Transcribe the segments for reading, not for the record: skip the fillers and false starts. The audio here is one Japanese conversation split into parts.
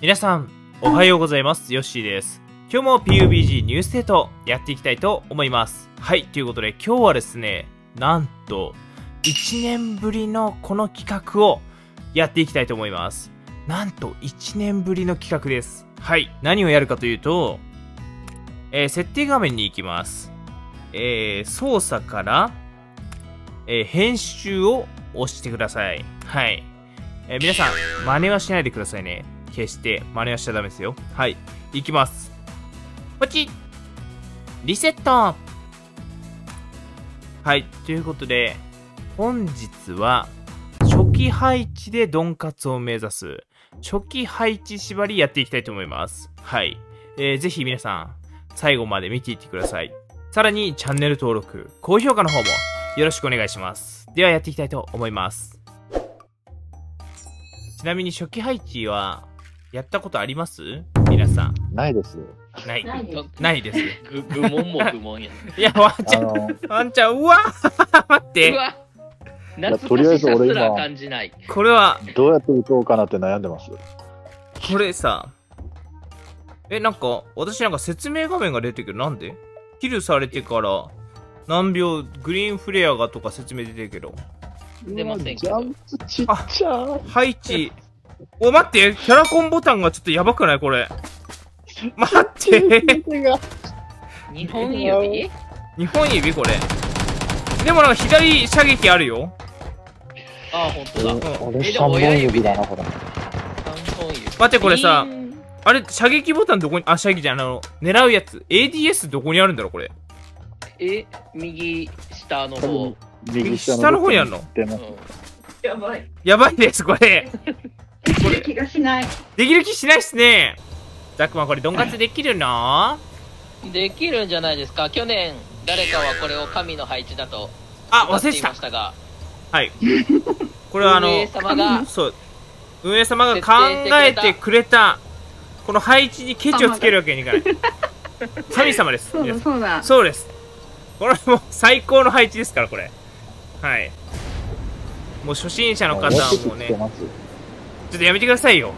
皆さんおはようございます。ヨッシーです。今日も PUBG ニューステートやっていきたいと思います。はい、ということで今日はですね、なんと1年ぶりのこの企画をやっていきたいと思います。なんと1年ぶりの企画です。はい、何をやるかというと、設定画面に行きます。操作から、編集を押してください。はい、皆さん真似はしないでくださいね。決して真似はしちゃダメですよ。はい、いきます。ポチッ、リセット。はい、ということで本日は初期配置でドンカツを目指す初期配置縛りやっていきたいと思います。はい、ぜひ皆さん最後まで見ていってください。さらにチャンネル登録、高評価の方もよろしくお願いします。ではやっていきたいと思います。ちなみに初期配置はやったことあります？皆さん。ないです。ないです。愚問も愚問や。いや、ワンちゃん、うわー待って。とりあえず俺今、これは、どうやって打とうかなって悩んでます。これさ、なんか、私なんか説明画面が出てくる。なんでキルされてから何秒、グリーンフレアがとか説明出てるけど。出ませんけど。ちっちゃー。配置。お、待って、キャラコンボタンがちょっとやばくない？これ。待って2本指これでもなんか左射撃あるよ。ああ、ほんとだ。俺3本指だな、これ。待って、これさ、あれ射撃ボタンどこに、射撃じゃん、狙うやつ ADS どこにあるんだろうこれ。右下の方。右下の方にあるの？やばい、やばいですこれ。できる気がしない。できる気しないっすね。ザックマン、これドンカツできるの？できるんじゃないですか。去年誰かはこれを神の配置だと忘れていましたが、はい、これは運営様が考えてくれたこの配置にケチをつけるわけにいかない。神様です。そうです。これはもう最高の配置ですからこれ。はい、もう初心者の方はもうね、ちょっとやめてくださいよ。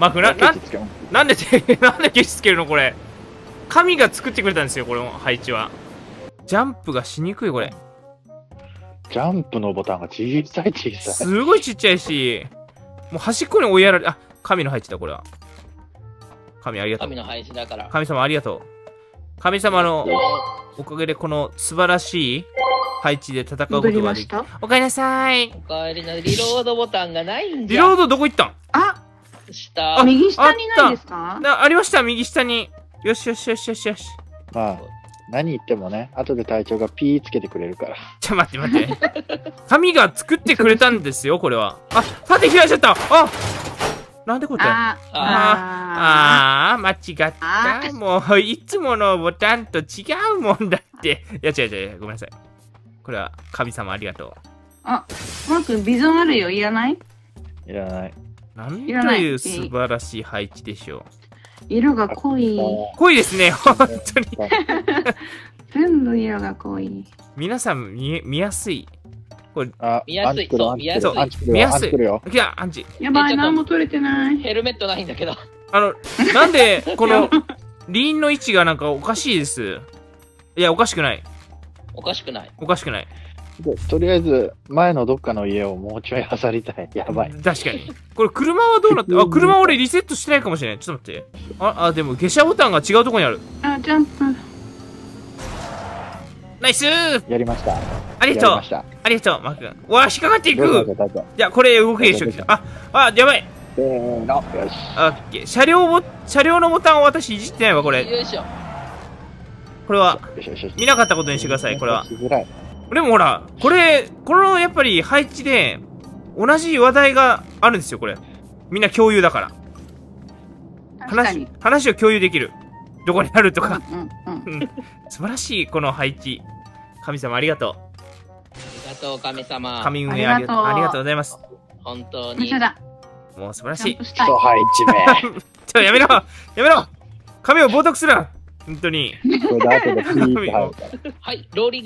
マフラーなんでケチつけるのこれ。神が作ってくれたんですよこの配置は。ジャンプがしにくいこれ。ジャンプのボタンが小さい。すごいちっちゃいし、もう端っこに追いやられ、神の配置だこれは。神ありがとう。神の配置だから。神様ありがとう。神様のおかげでこの素晴らしい配置で戦うことができた。おかえりなさい。おかえりなさい。リロードボタンがないんじゃ。リロードどこ行ったん？右下にないですか？ありました、右下に。よしよしよしよしよし。まあ何言ってもね、後で隊長がピーつけてくれるから。ちょ、待って神が作ってくれたんですよこれは。縦開いちゃった。なんでこれ。間違った。もういつものボタンと違うもんだって。いや違う、ごめんなさい。これは神様ありがとう。マー君ビジョンあるよ。いらない？いらない。なんという素晴らしい配置でしょう。色が濃い。濃いですね、本当に。全部色が濃い。皆さん見やすい。これ見やすい。いや、アンチ。やばい、何も取れてない。ヘルメットないんだけど。なんでこのリーンの位置がなんかおかしいです。いや、おかしくない。おかしくない。とりあえず前のどっかの家をもうちょい漁りたい。やばい。確かに。これ車はどうなって、車俺リセットしてないかもしれない。ちょっと待って。でも下車ボタンが違うとこにある。ジャンプ。ナイスー。やりました。ありがとう。マー君。引っかかっていく。いや、これ動くでしょ。やばい。せーの。よし。車両のボタンを私いじってないわ、これ。よいしょ。これは見なかったことにしてください、これは。でもほら、このやっぱり配置で、同じ話題があるんですよ、これ。みんな共有だから。話を共有できる。どこにあるとか。素晴らしい、この配置。神様ありがとう。ありがとう、神様。神運営ありがとうございます。本当に。もう素晴らしい。クソ配置め。ちょ、やめろ神を冒涜するな。本当に。はい、ローリン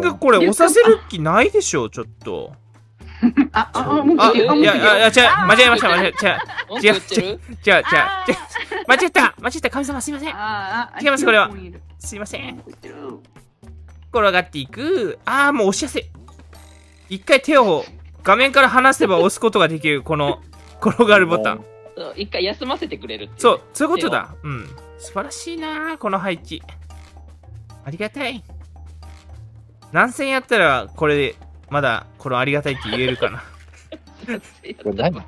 グ。これ押させる気ないでしょ、ちょっと。間違った神様すいません。違います、これはすいません。転がっていく。ああ、もう押しやすい。一回手を画面から離せば押すことができる、この転がるボタン。一回休ませてくれるっていう。そう、そういうことだ。うん。素晴らしいな、この配置。ありがたい。何戦やったら、これで、まだ、このありがたいって言えるかな。これ何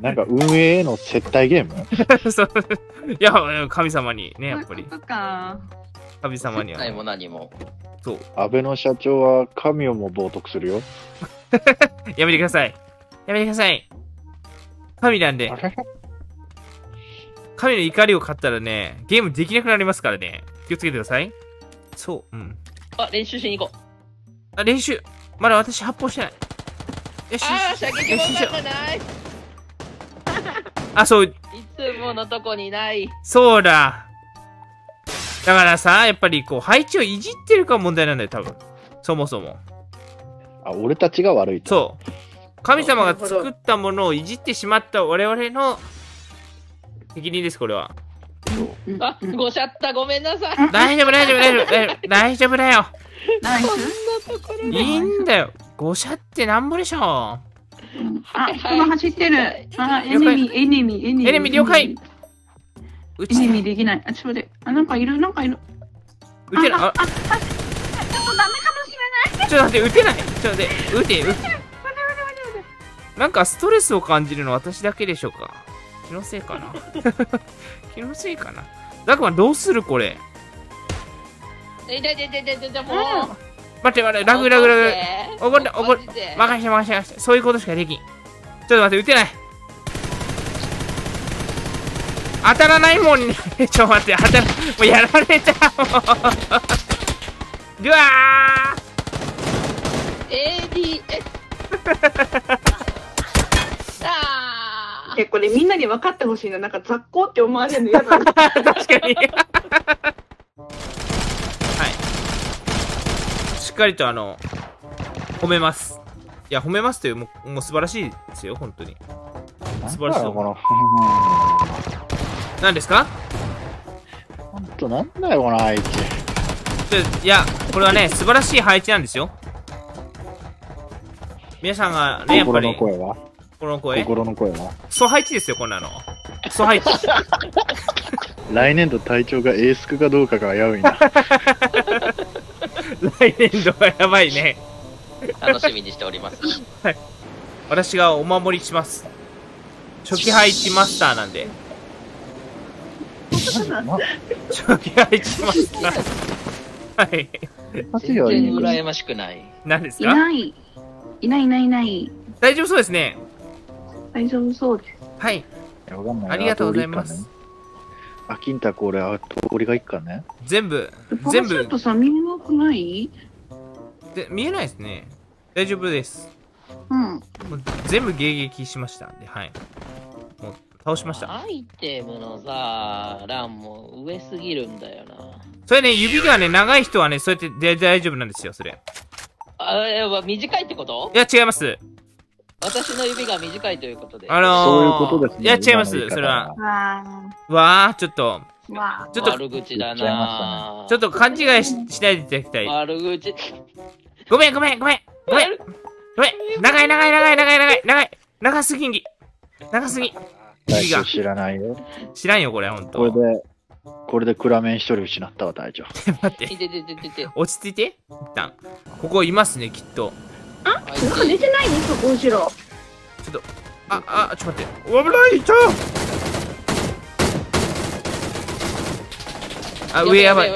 なんか運営への接待ゲーム。そう、いや、神様にね、やっぱり。神様には。何も何も。そう。安倍の社長は神をも冒涜するよ。やめてください。やめてください。神なんで。神の怒りを買ったらね、ゲームできなくなりますからね。気をつけてください。そう、うん。あ、練習しに行こう。あ、練習。まだ私発砲してない。よし。ああ、射撃もまだない。あ、そう。いつものとこにない。そうだ。だからさ、やっぱりこう、配置をいじってるか問題なんだよ、多分。そもそも。あ、俺たちが悪いと。そう。神様が作ったものをいじってしまった我々の責任です、これは。あ、ごしゃった、ごめんなさい。大丈夫、大丈夫、大丈夫、大丈夫だよ。そんなところいいんだよ。ごしゃってなんぼでしょう。あ、今走ってる。あ、エネミー、了解。エネミーできない。あ、ちょっと待って。あ、なんかいる、なんかいる。撃てない。あ、ちょっとダメかもしれない。ちょっと待って、撃てない。ちょっと待って、撃て。なんかストレスを感じるの私だけでしょうか。気のせいかな。気のせいかな。ザクマンどうするこれ。でも待ってラグ。怒る。任して。そういうことしかできん。ちょっと待って、撃てない。当たらないもんね。ちょっと待って、もうやられた。うわー ADS。これみんなに分かってほしいな、なんか雑魚って思われるの嫌だな。確かに。はい。しっかりと褒めます。いや、褒めますという、もう素晴らしいですよ、本当に。素晴らしい。何ですか？本当なんだよ、この配置。いや、これはね、素晴らしい配置なんですよ。皆さんがね、やっぱり。心の声はクソ配置ですよ、こんなの。クソ配置。来年度隊長がエースクかどうかが危ういな。来年度はやばいね。楽しみにしております。はい。私がお守りします。初期配置マスターなんで。初期配置マスター。はい。全然羨ましくない。何ですか？いない。大丈夫そうですね。大丈夫そうです。はい。ありがとうございます。あ、金太これ、あ、通りがいいかね。全部。ちょっとさ、見えなくない？で、見えないですね。大丈夫です。うん。全部迎撃しましたんで、はい。もう倒しました。アイテムのさ、欄も上すぎるんだよな。それね、指がね、長い人はね、そうやってで大丈夫なんですよ、それ。あ、やば、短いってこと？いや、違います。私の指が短いということで。いや、違います、それは。わあ、ちょっと、悪口だな。ちょっと勘違いしないでいただきたい。悪口。ごめん。長すぎんぎ。指が。知らんよ、これ、ほんと。これで暗面一人失ったわ、隊長。待って。落ち着いて。一旦。ここいますね、きっと。あ、なんか出てないね、そこ後ろ。ちょっと、ちょっと待って。危ない、あ、上やばい。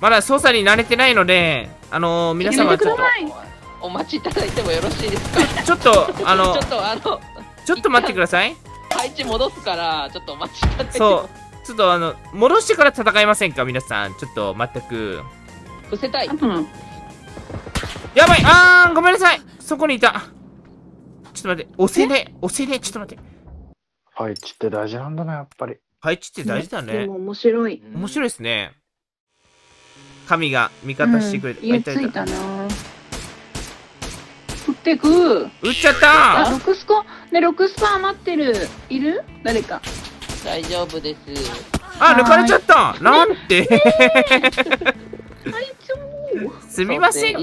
まだ操作に慣れてないので、皆様ちょっとお待ちいただいてもよろしいですか？ちょっと待ってください。配置戻すから、ちょっとお待ちいただいて。そう、ちょっと戻してから戦いませんか、皆さん。ちょっと全く。伏せたい。やばい。あー、ごめんなさい。そこにいた。ちょっと待って。押せね。ちょっと待って。配置って大事なんだな、やっぱり。配置って大事だね。でも面白い。面白いですね。神が味方してくれて。いや、ついたな。ってく。撃っちゃった。あ、6スコね、6スパ余ってる。いる誰か。大丈夫です。あ、抜かれちゃった。なんて、すみません、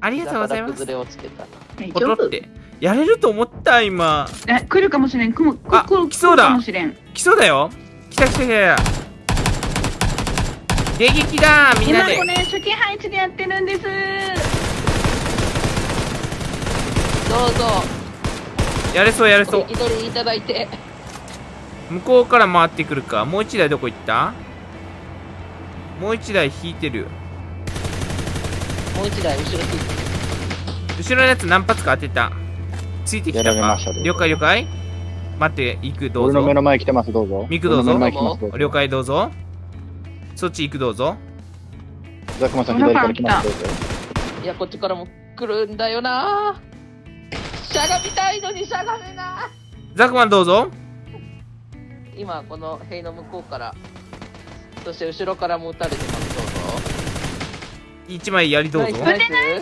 ありがとうございます。音ってやれると思った。今来るかもしれん。あ、来そうだ、来そうだよ。来た来た来た。迎撃だー。みんなで今これ初期配置でやってるんです。どうぞ。やれそうやれそう。一人いただいて。向こうから回ってくるか。もう一台どこ行った？もう一台引いてる。もう一台後ろついてる。後ろのやつ何発か当てた。ついてきたか。了解了解。待っていく、どうぞ。俺の目の前来てます、どうぞ。ミクどうぞ。了解どうぞ。そっち行くどうぞ。ザクマさん左から来ますどうぞ。いやこっちからも来るんだよな。しゃがみたいのにしゃがめな。ザクマンどうぞ。今この塀の向こうから、そして後ろからも撃たれてますどうぞ。一枚槍どうぞ。撃てないショットガン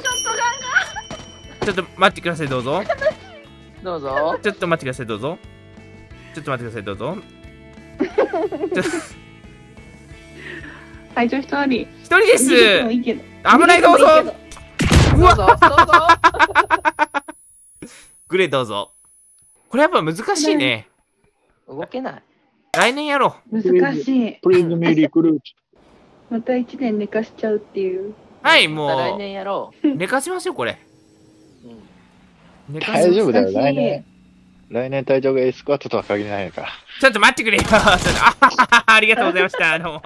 が。ちょっと待ってくださいどうぞ。どうぞ。ちょっと待ってくださいどうぞ。ちょっと待ってくださいどうぞ。一人です。危ないどうぞ。うわグレーどうぞ。これやっぱ難しいね。動けない。来年やろう。難しい。プリズムリクルート。また1年寝かしちゃうっていう。はいもう来年やろう。寝かしましょうこれ。大丈夫だよ来年。来年隊長がエスクワットとは限らないから。ちょっと待ってくれよ。ありがとうございました。どうも。